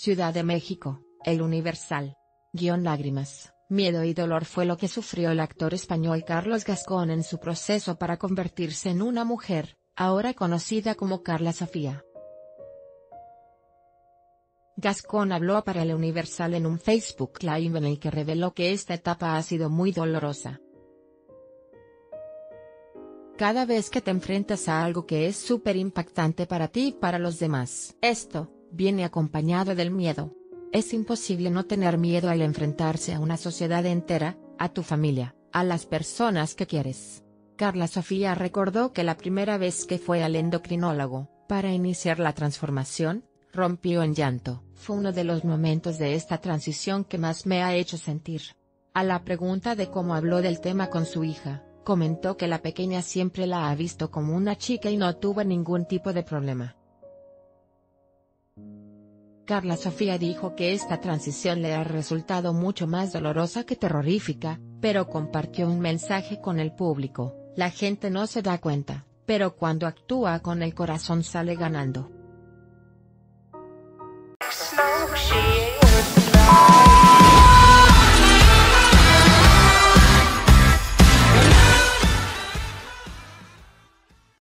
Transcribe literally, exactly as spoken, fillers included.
Ciudad de México, El Universal. Guión: lágrimas, miedo y dolor fue lo que sufrió el actor español Carlos Gascón en su proceso para convertirse en una mujer, ahora conocida como Karla Sofía. Gascón habló para El Universal en un Facebook Live en el que reveló que esta etapa ha sido muy dolorosa. Cada vez que te enfrentas a algo que es súper impactante para ti y para los demás, esto viene acompañado del miedo. Es imposible no tener miedo al enfrentarse a una sociedad entera, a tu familia, a las personas que quieres. Karla Sofía recordó que la primera vez que fue al endocrinólogo, para iniciar la transformación, rompió en llanto. Fue uno de los momentos de esta transición que más me ha hecho sentir. A la pregunta de cómo habló del tema con su hija, comentó que la pequeña siempre la ha visto como una chica y no tuvo ningún tipo de problema. Karla Sofía dijo que esta transición le ha resultado mucho más dolorosa que terrorífica, pero compartió un mensaje con el público: la gente no se da cuenta, pero cuando actúa con el corazón sale ganando.